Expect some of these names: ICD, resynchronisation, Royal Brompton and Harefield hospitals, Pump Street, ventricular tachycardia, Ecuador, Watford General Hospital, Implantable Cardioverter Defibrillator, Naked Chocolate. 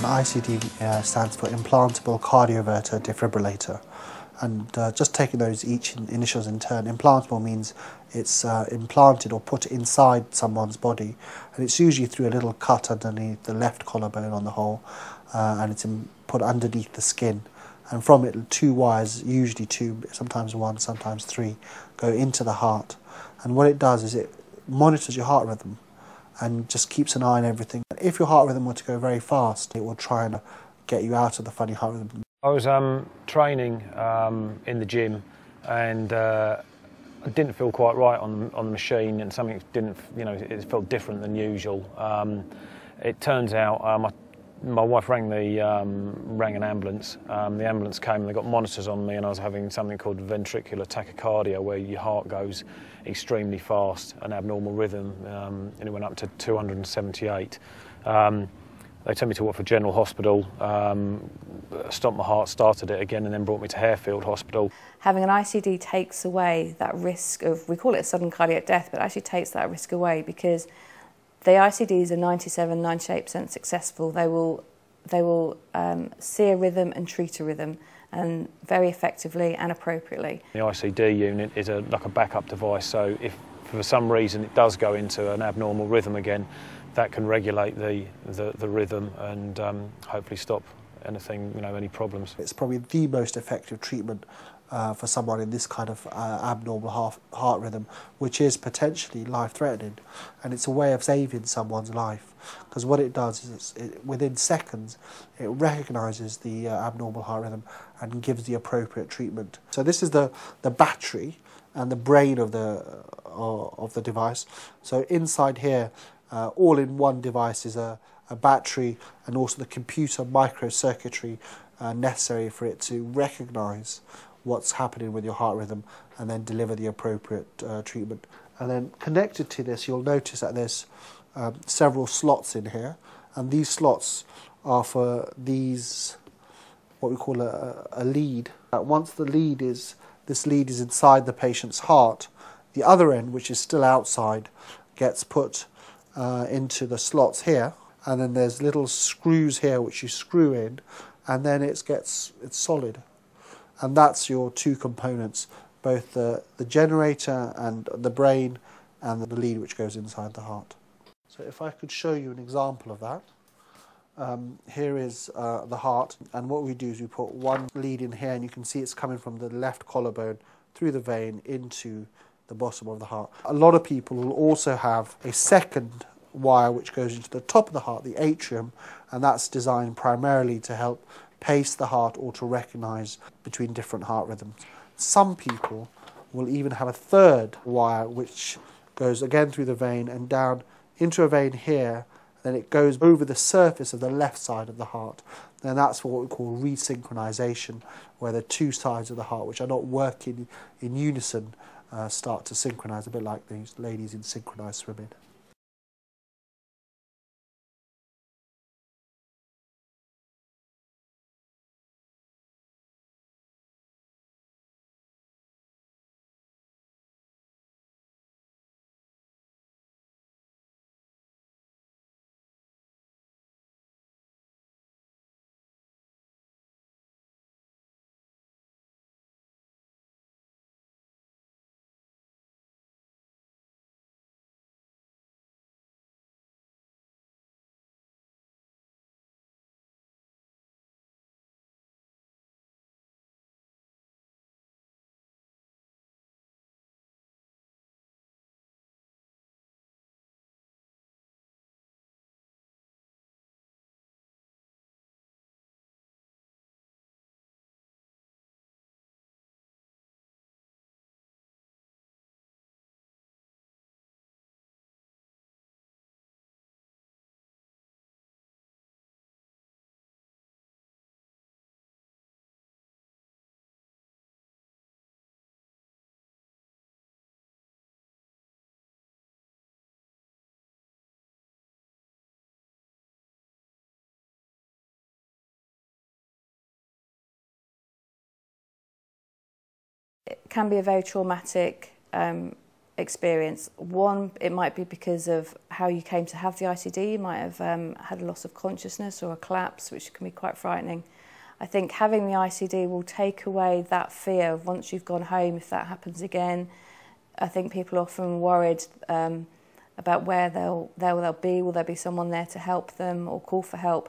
The ICD stands for Implantable Cardioverter Defibrillator, and just taking those each initials in turn. Implantable means it's implanted or put inside someone's body, and it's usually through a little cut underneath the left collarbone on the whole, and it's put underneath the skin, and from it two wires, usually two, sometimes one, sometimes three, go into the heart. And what it does is it monitors your heart rhythm and just keeps an eye on everything. If your heart rhythm were to go very fast, it will try and get you out of the funny heart rhythm. I was training in the gym, and I didn't feel quite right on the machine, and something didn't, you know, it felt different than usual. It turns out my wife rang an ambulance. The ambulance came and they got monitors on me, and I was having something called ventricular tachycardia, where your heart goes extremely fast, an abnormal rhythm, and it went up to 278. They took me to Watford General Hospital, stopped my heart, started it again, and then brought me to Harefield Hospital. Having an ICD takes away that risk of, we call it sudden cardiac death, but it actually takes that risk away, because the ICDs are 97, 98% successful. They will see a rhythm and treat a rhythm, and very effectively and appropriately. The ICD unit is like a backup device, so if for some reason it does go into an abnormal rhythm again, that can regulate the rhythm and hopefully stop anything, you know, any problems. It's probably the most effective treatment for someone in this kind of abnormal heart rhythm, which is potentially life-threatening, and it's a way of saving someone's life, because what it does is within seconds it recognises the abnormal heart rhythm and gives the appropriate treatment. So this is the battery and the brain of the device. So inside here, all in one device, is a battery and also the computer microcircuitry necessary for it to recognise what's happening with your heart rhythm and then deliver the appropriate treatment. And then connected to this, you'll notice that there's several slots in here, and these slots are for these, what we call a lead. Once this lead is inside the patient's heart, the other end, which is still outside, gets put into the slots here, and then there's little screws here which you screw in, and then it's solid, and that's your two components, both the generator and the brain and the lead which goes inside the heart. So if I could show you an example of that, here is the heart, and what we do is we put one lead in here, and you can see it's coming from the left collarbone through the vein into the bottom of the heart. A lot of people will also have a second wire which goes into the top of the heart, the atrium, and that's designed primarily to help pace the heart or to recognise between different heart rhythms. Some people will even have a third wire which goes again through the vein and down into a vein here, then it goes over the surface of the left side of the heart. Then that's what we call resynchronisation, where the two sides of the heart, which are not working in unison, start to synchronise, a bit like these ladies in synchronised swimming. It can be a very traumatic experience. One, it might be because of how you came to have the ICD. You might have had a loss of consciousness or a collapse, which can be quite frightening. I think having the ICD will take away that fear of once you've gone home, if that happens again. I think people are often worried about where they'll be. Will there be someone there to help them or call for help?